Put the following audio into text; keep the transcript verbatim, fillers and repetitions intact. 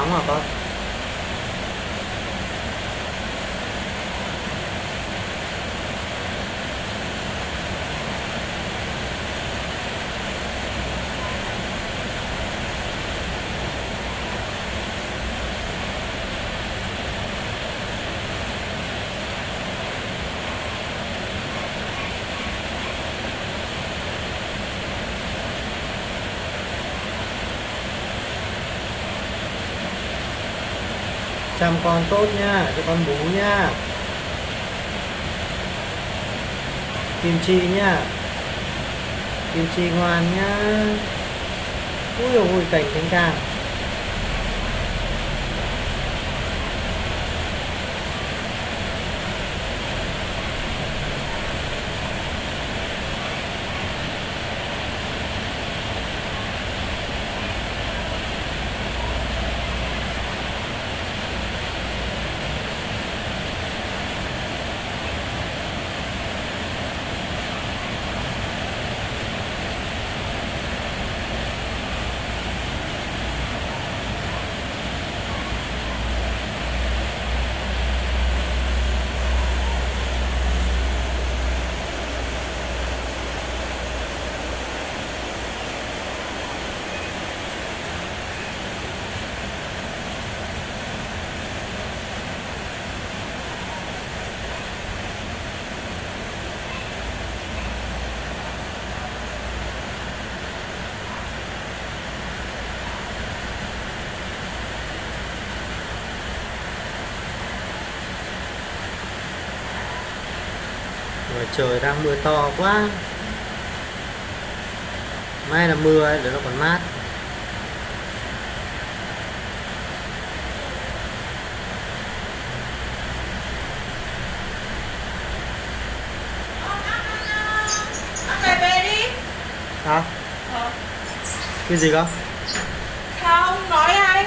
nóng hả con? Chăm con tốt nha, cho con bú nha, Kim Chi nha, Kim Chi ngoan nha. Ui dồi ôi, cảnh cánh càng. Trời đang mưa to quá, may là mưa ấy, để nó còn mát. Ăn về về đi. Hả? Ờ. Cái gì cơ? Không nói ai.